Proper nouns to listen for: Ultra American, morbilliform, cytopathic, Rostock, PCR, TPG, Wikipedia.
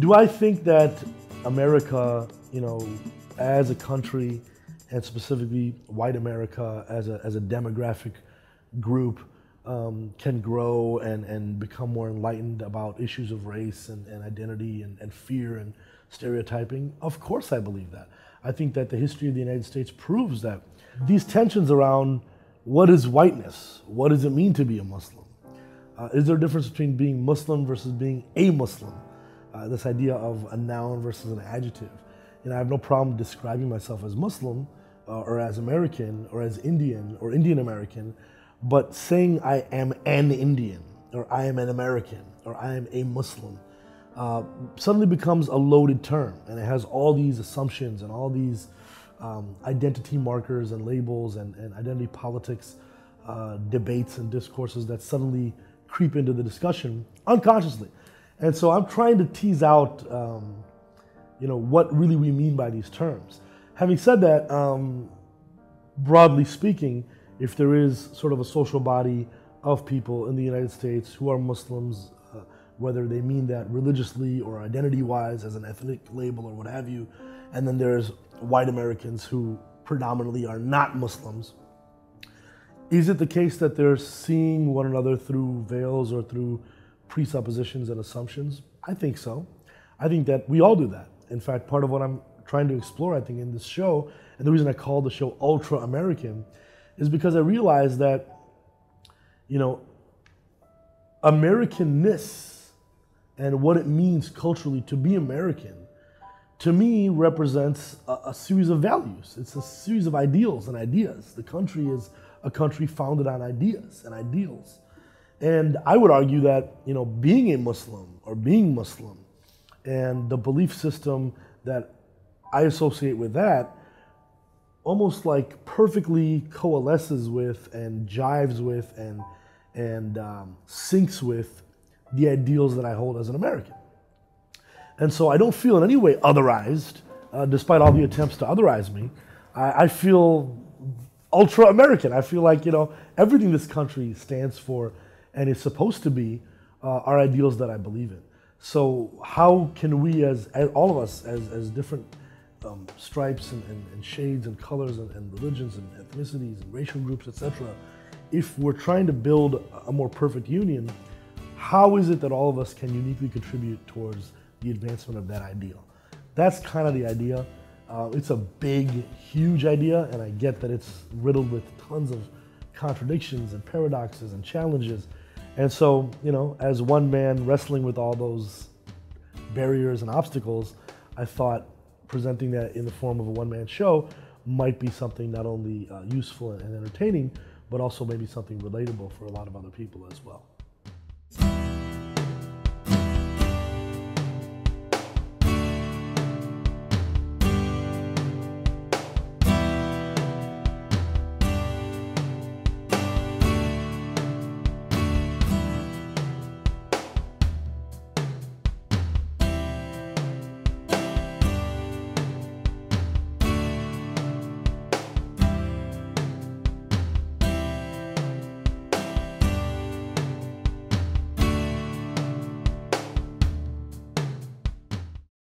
Do I think that America, you know, as a country, and specifically white America as a demographic group, can grow and become more enlightened about issues of race and identity and fear and stereotyping? Of course I believe that. I think that the history of the United States proves that. These tensions around what is whiteness? What does it mean to be a Muslim? Is there a difference between being Muslim versus being a Muslim? This idea of a noun versus an adjective. And I have no problem describing myself as Muslim or as American or as Indian or Indian American, but saying I am an Indian or I am an American or I am a Muslim suddenly becomes a loaded term, and it has all these assumptions and all these identity markers and labels and identity politics debates and discourses that suddenly creep into the discussion unconsciously. And so I'm trying to tease out you know, what really we mean by these terms. Having said that, broadly speaking, if there is sort of a social body of people in the United States who are Muslims, whether they mean that religiously or identity-wise as an ethnic label or what have you, and then there's white Americans who predominantly are not Muslims, is it the case that they're seeing one another through veils or through presuppositions and assumptions? I think so. I think that we all do that. In fact, part of what I'm trying to explore, I think, in this show, and the reason I call the show Ultra American, is because I realize that, you know, Americanness and what it means culturally to be American, to me, represents a series of values. It's a series of ideals and ideas. The country is a country founded on ideas and ideals. And I would argue that, you know, being a Muslim or being Muslim and the belief system that I associate with that almost like perfectly coalesces with and jives with and syncs with the ideals that I hold as an American. And so I don't feel in any way otherized, despite all the attempts to otherize me. I feel ultra American. I feel like, you know, everything this country stands for and is supposed to be are ideals that I believe in. So how can we, as all of us, as different stripes and shades and colors and religions and ethnicities and racial groups, etc., if we're trying to build a more perfect union, how is it that all of us can uniquely contribute towards the advancement of that ideal? That's kind of the idea. It's a big, huge idea, and I get that it's riddled with tons of contradictions and paradoxes and challenges. And so, you know, as one man wrestling with all those barriers and obstacles, I thought presenting that in the form of a one-man show might be something not only useful and entertaining, but also maybe something relatable for a lot of other people as well.